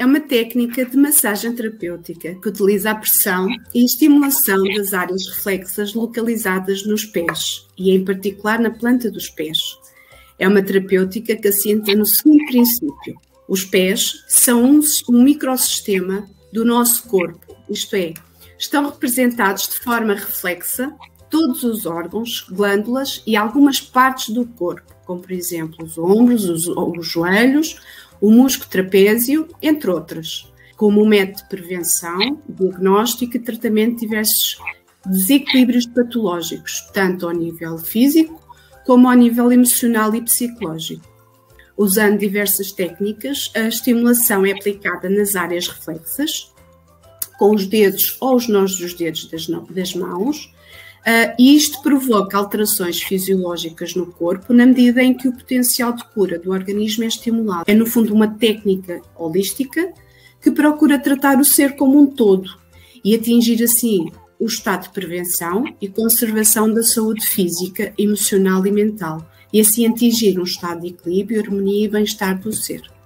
é uma técnica de massagem terapêutica que utiliza a pressão e estimulação das áreas reflexas localizadas nos pés e, em particular, na planta dos pés. É uma terapêutica que assenta no seguinte princípio. Os pés são um microsistema do nosso corpo, isto é, estão representados de forma reflexa todos os órgãos, glândulas e algumas partes do corpo, como por exemplo os ombros, os joelhos, o músculo trapézio, entre outras, como um método de prevenção, diagnóstico e tratamento de diversos desequilíbrios patológicos, tanto ao nível físico como ao nível emocional e psicológico. Usando diversas técnicas, a estimulação é aplicada nas áreas reflexas, com os dedos ou os nós dos dedos das mãos, e isto provoca alterações fisiológicas no corpo na medida em que o potencial de cura do organismo é estimulado. É, no fundo, uma técnica holística que procura tratar o ser como um todo e atingir, assim, o estado de prevenção e conservação da saúde física, emocional e mental, e assim atingir um estado de equilíbrio, harmonia e bem-estar do ser.